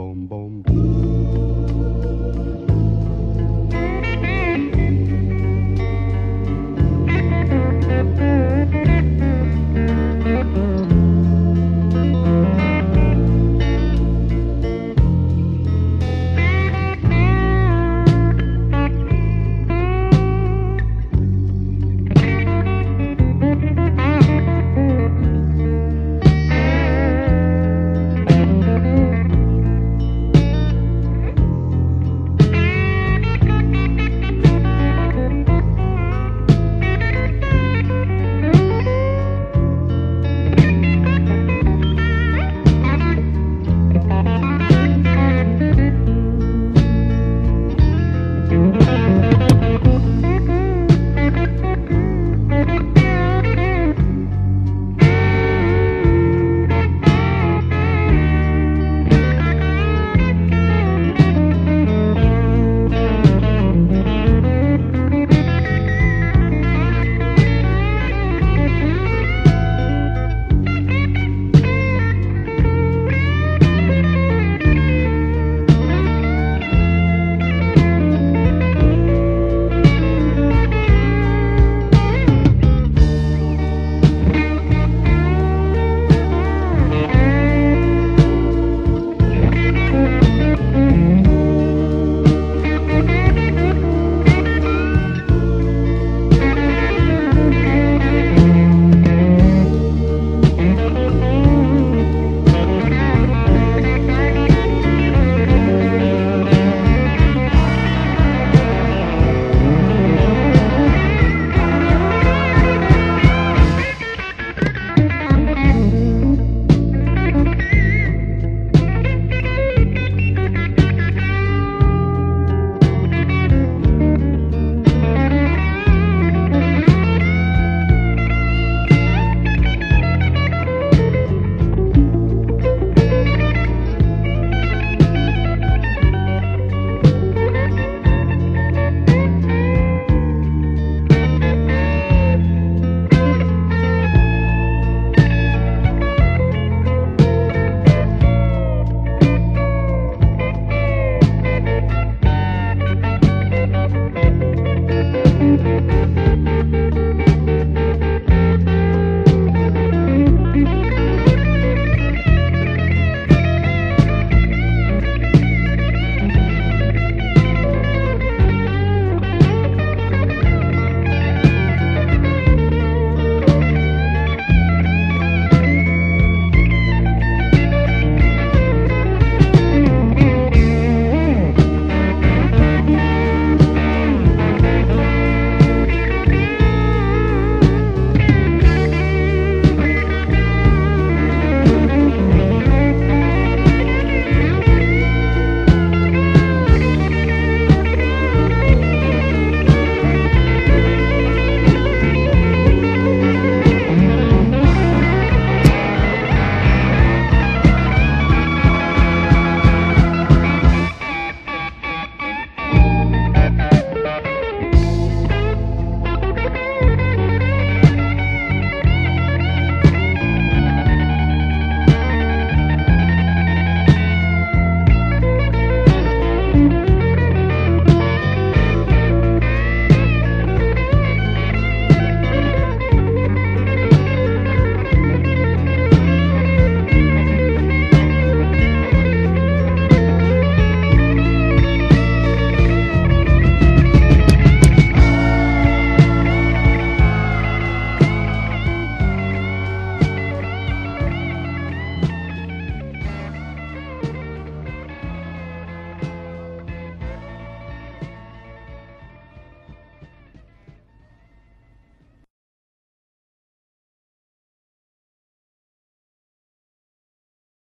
boom boom.